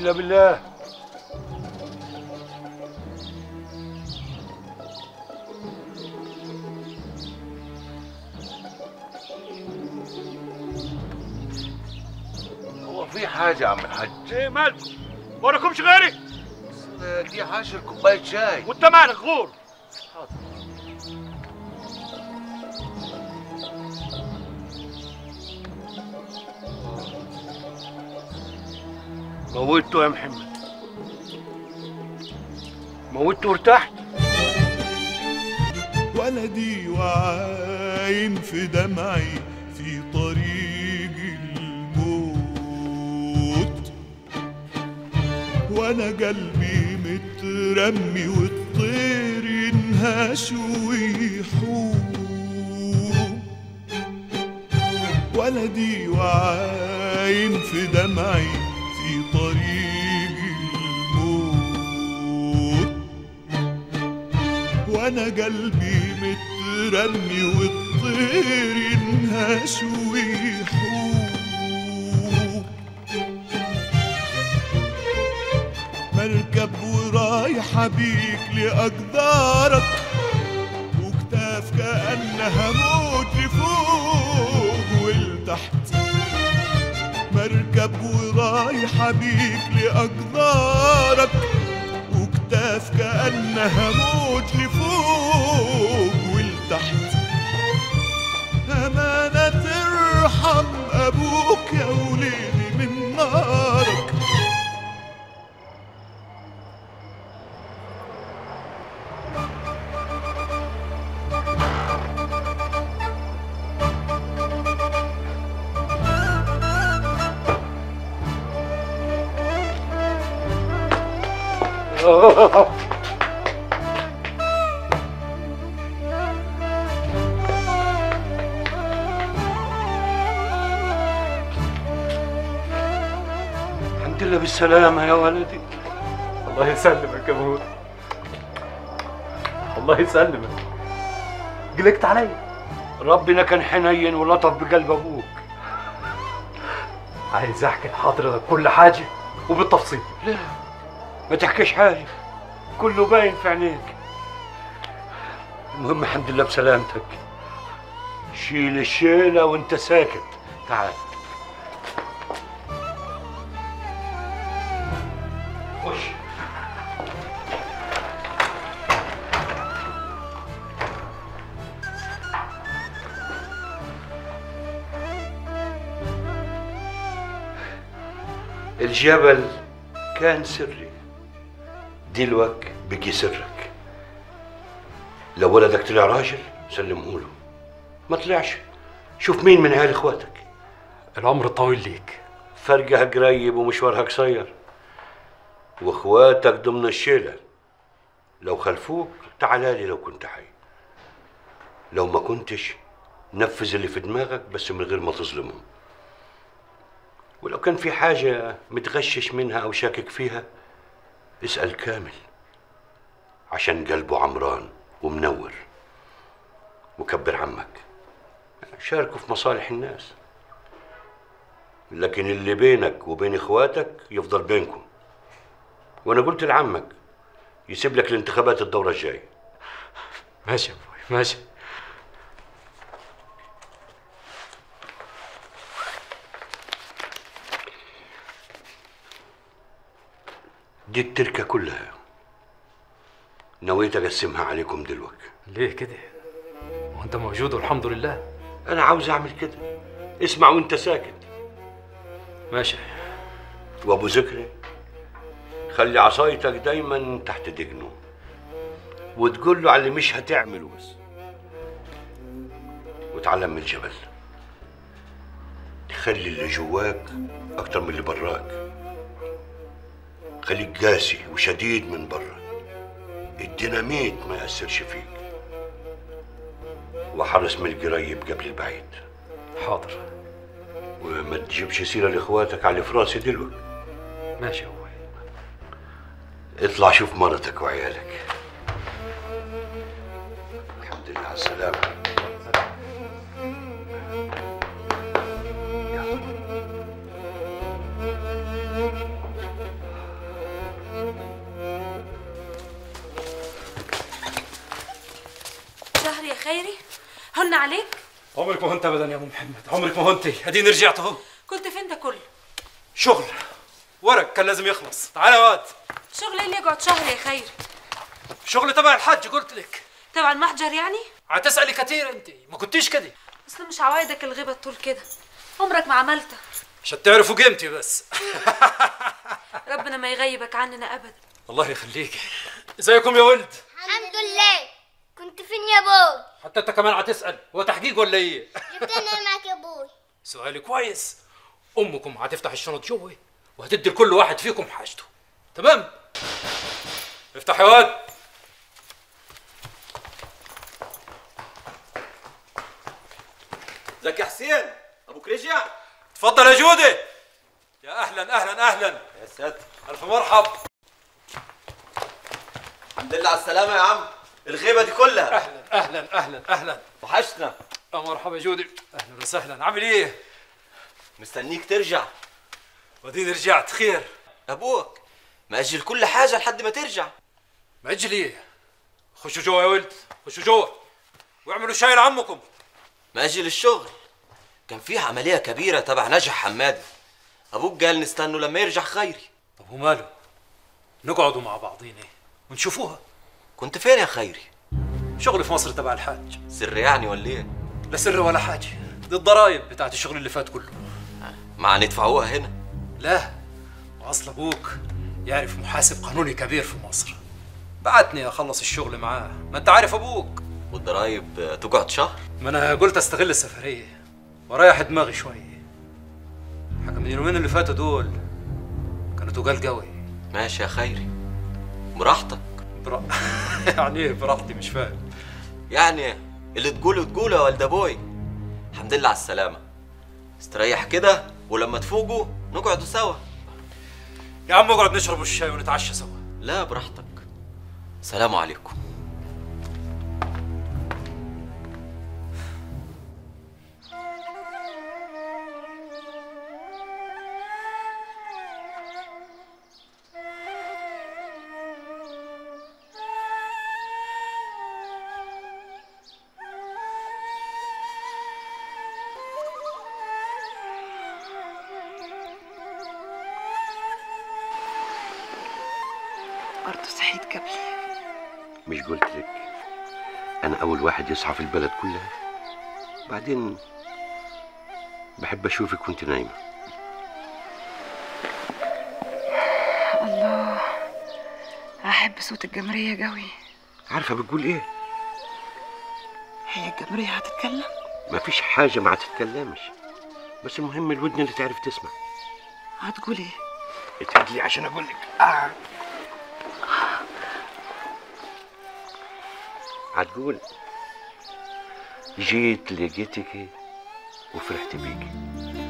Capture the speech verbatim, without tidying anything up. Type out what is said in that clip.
إلا بالله. هو في حاجة يا عم الحاج؟ إيه مالك؟ ما وراكمش غيري؟ بس دي عشر كوباية شاي وأنت مالك غور؟ حاضر. موتته يا محمد، موتته وارتحت. ولدي وعايم في دمعي في طريق الموت، وانا قلبي مترمي والطير ينهش ويحوم. ولدي وعايم في دمعي في طريق الموت، وانا قلبي مترمي والطير ينهش ويحوم. مركب ورايحة بيك لأقدارك، وكتاف كأنها موت لفوق ولتحت. مركب ورايحة بيك لأقدارك، وكتاف كأنها موج لفوق ولتحت. أمانة ترحم أبوك يا وليدي من نارك. الحمد لله بالسلامة يا ولدي. الله يسلمك يا ابوي، الله يسلمك. قلقت عليا، ربنا كان حنين ولطف بقلب ابوك. عايز احكي لحضرتك كل حاجة وبالتفصيل. لا ما تحكيش حاجة، كله باين في عينيك. المهم الحمد لله بسلامتك. شيل الشيلة وانت ساكت. تعال خش. الجبل كان سري، دلوك بقي سرك. لو ولدك طلع راجل سلمهوله، ما طلعش شوف مين من عيال اخواتك. العمر طويل ليك، فرقها قريب ومشوارها قصير، واخواتك ضمن الشيله. لو خلفوك تعالالي لو كنت حي، لو ما كنتش نفذ اللي في دماغك بس من غير ما تظلمهم. ولو كان في حاجه متغشش منها او شاكك فيها اسأل كامل، عشان قلبه عمران ومنور. وكبر عمك، شاركه في مصالح الناس، لكن اللي بينك وبين اخواتك يفضل بينكم. وانا قلت لعمك يسيب لك الانتخابات الدورة الجاية. ماشي يا ابوي ماشي. دي التركة كلها نويت أقسمها عليكم دلوقتي. ليه كده؟ وأنت موجود والحمد لله. أنا عاوز أعمل كده، اسمع وأنت ساكت. ماشي. وأبو ذكري خلي عصايتك دايما تحت دجنه، وتقول له على اللي مش هتعمله بس. وتعلم من الجبل، خلي اللي جواك أكتر من اللي براك. خليك قاسي وشديد من بره، الديناميت ما يأثرش فيك. وحرص من القريب قبل البعيد. حاضر. وما تجيبش سيرة لاخواتك على فراسي دلوقتي. ماشي يا ابوي. اطلع شوف مرتك وعيالك. الحمد لله على السلامة. خيري؟ هن عليك؟ عمرك ما هنت ابدا يا ام محمد، عمرك ما هنتي، اديني رجعت اهو. كنت فين ده كله؟ شغل ورق كان لازم يخلص. تعالى يا واد. شغل ايه اللي يقعد شهر يا خيري؟ شغل تبع الحج قلت لك. تبع المحجر يعني؟ هتسالي كتير انت، ما كنتيش كده. اصل مش عوايدك الغيبه طول كده، عمرك ما عملتها. عشان تعرفوا قيمتي بس. ربنا ما يغيبك عننا ابدا. الله يخليك. ازيكم يا ولد؟ الحمد لله. كنت فين يا ابوي؟ حتى انت كمان هتسال، هو تحقيق ولا ايه؟ جبتني معاك يا ابوي. سؤال كويس. امكم هتفتح الشنط جوه وهتدي لكل واحد فيكم حاجته، تمام؟ افتح يا واد. ازيك يا حسين؟ ابوك رجع؟ اتفضل يا جودة. يا اهلا اهلا اهلا. يا ساتر، الف مرحب. الحمد لله على السلامة يا عم. الغيبة دي كلها. اهلا اهلا اهلا اهلا. وحشنا. اه مرحبا يا جودة. اهلا وسهلا. عامل ايه؟ مستنيك ترجع. وديني رجعت خير. ابوك مأجل كل حاجة لحد ما ترجع. مأجل ايه؟ خشوا جوا يا ولد، خشوا جوا واعملوا شاي لعمكم. مأجل الشغل، كان فيه عملية كبيرة تبع نجح حمادي، أبوك قال نستنوا لما يرجع خيري. طب وماله؟ نقعدوا مع بعضينا ونشوفوها. كنت فين يا خيري؟ شغل في مصر تبع الحاج. سر يعني ولا إيه؟ لا سر ولا حاجة، دي الضرايب بتاعت الشغل اللي فات كله. مع ندفعوها هنا؟ لا، أصل أبوك يعرف محاسب قانوني كبير في مصر، بعتني أخلص الشغل معاه، ما أنت عارف أبوك. والضرايب تقعد شهر؟ ما انا قلت استغل السفريه واريح دماغي شويه. حاجه من اليومين اللي فاتوا دول كانوا تقال قوي. ماشي يا خيري، براحتك. برا... يعني ايه براحتي؟ مش فاهم. يعني اللي تقوله تقوله يا ولد ابوي. الحمد لله على السلامه. استريح كده ولما تفوقوا نقعدوا سوا. يا عم اقعد نشرب الشاي ونتعشى سوا. لا براحتك. سلام عليكم. برضه صحيت قبلي. مش قلت لك انا اول واحد يصحى في البلد كلها؟ بعدين بحب اشوفك وانت نايمه. الله، احب صوت الجمريه قوي. عارفه بتقول ايه؟ هي الجمريه هتتكلم؟ مفيش حاجه ما هتتكلمش، بس المهم الودن اللي تعرف تسمع. هتقول ايه؟ اتعدلي عشان اقول لك. آه. هتقول جيت لقيتك وفرحت بيك.